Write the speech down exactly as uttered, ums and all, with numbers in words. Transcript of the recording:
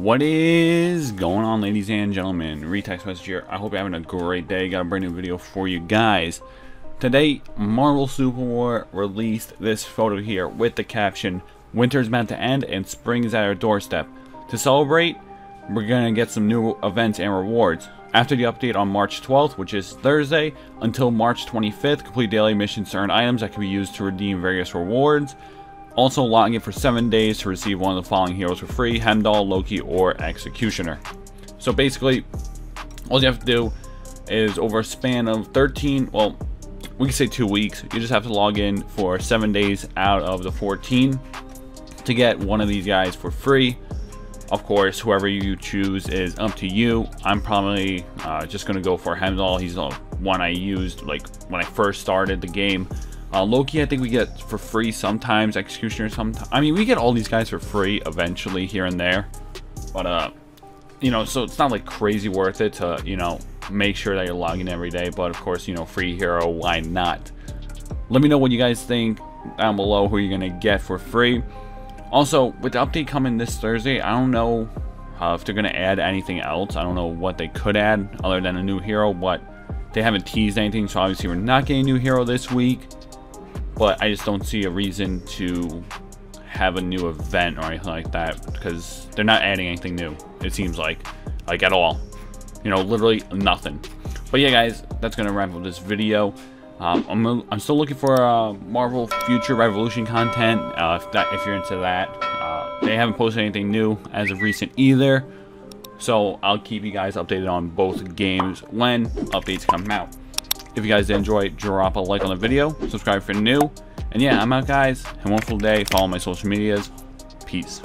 What is going on, ladies and gentlemen? Retext Message here. I hope you're having a great day. Got a brand new video for you guys. Today, Marvel Super War released this photo here with the caption, "Winter's about to end and spring is at our doorstep. To celebrate, we're gonna get some new events and rewards. After the update on March twelfth, which is Thursday, until March twenty-fifth, complete daily missions to earn items that can be used to redeem various rewards. Also logging in for seven days to receive one of the following heroes for free: Heimdall, Loki, or Executioner." So basically, all you have to do is over a span of thirteen, well, we can say two weeks, you just have to log in for seven days out of the fourteen to get one of these guys for free. Of course, whoever you choose is up to you. I'm probably uh, just gonna go for Heimdall. He's the one I used like when I first started the game. Uh, Loki, I think we get for free sometimes. Executioner sometimes. I mean, we get all these guys for free eventually here and there. But, uh, you know, so it's not like crazy worth it to, you know, make sure that you're logging every day. But, of course, you know, free hero, why not? Let me know what you guys think down below, who you're going to get for free. Also, with the update coming this Thursday, I don't know uh, if they're going to add anything else. I don't know what they could add other than a new hero. But they haven't teased anything, so obviously we're not getting a new hero this week. But I just don't see a reason to have a new event or anything like that, because they're not adding anything new, it seems like, like at all. You know, literally nothing. But yeah, guys, that's going to wrap up this video. Um, I'm, I'm still looking for uh, Marvel Future Revolution content, uh, if, that, if you're into that. Uh, they haven't posted anything new as of recent either. So I'll keep you guys updated on both games when updates come out. If you guys did enjoy, drop a like on the video, subscribe if you're new, and yeah, I'm out, guys. Have a wonderful day. Follow my social medias. Peace.